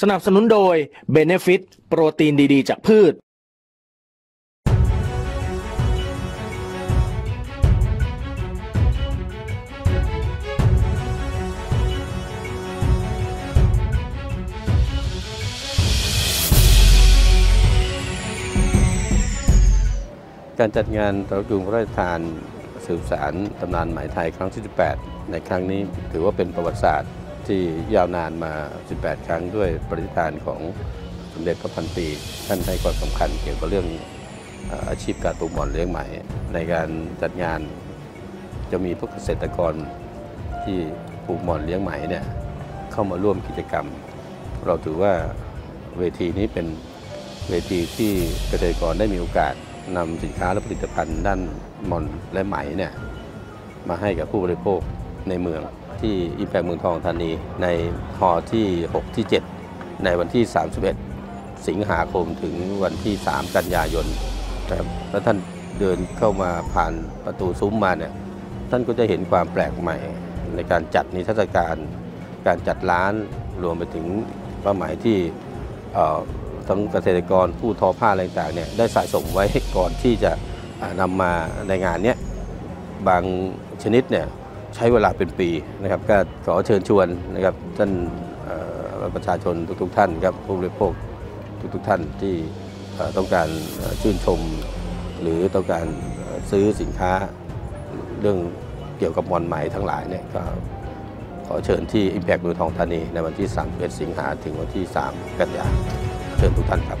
สนับสนุนโดย Benefit โปรตีนดีๆจากพืชการจัดงานตระกูลพระราชทานสืบสารตำนานไหมไทยครั้งที่ 18 ในครั้งนี้ถือว่าเป็นประวัติศาสตร์ที่ยาวนานมา 18 ครั้งด้วยปฏิฐานของสมเด็จพระพันปีท่านให้ความสำคัญเกี่ยวกับเรื่องอาชีพการปลูกหม่อนเลี้ยงไหมในการจัดงานจะมีพวกเกษตรกรที่ปลูกหม่อนเลี้ยงไหมเนี่ยเข้ามาร่วมกิจกรรมเราถือว่าเวทีนี้เป็นเวทีที่เกษตรกรได้มีโอกาสนำสินค้าและผลิตภัณฑ์ด้านหม่อนและไหมเนี่ยมาให้กับผู้บริโภคในเมืองที่อิมแพคเมืองทองธานีในฮอลที่6ที่7ในวันที่31สิงหาคมถึงวันที่3กันยายนครับแล้วท่านเดินเข้ามาผ่านประตูซุ้มมาเนี่ยท่านก็จะเห็นความแปลกใหม่ในการจัดนิทรรศการการจัดร้านรวมไปถึงเป้าหมายที่ทั้งเกษตรกรผู้ทอผ้าอะไรต่างเนี่ยได้สะสมไว้ก่อนที่จะนำมาในงานนี้บางชนิดเนี่ยใช้เวลาเป็นปีนะครับก็ขอเชิญชวนนะครับท่านประชาชนทุกๆท่านครับผู้บริโภคทุกๆท่านที่ต้องการชื่นชมหรือต้องการซื้อสินค้าเรื่องเกี่ยวกับหม่อนไหมทั้งหลายเนี่ยก็ขอเชิญที่ Impact เมืองทองธานีในวันที่31สิงหาถึงวันที่3กันยายนเชิญทุกท่านครับ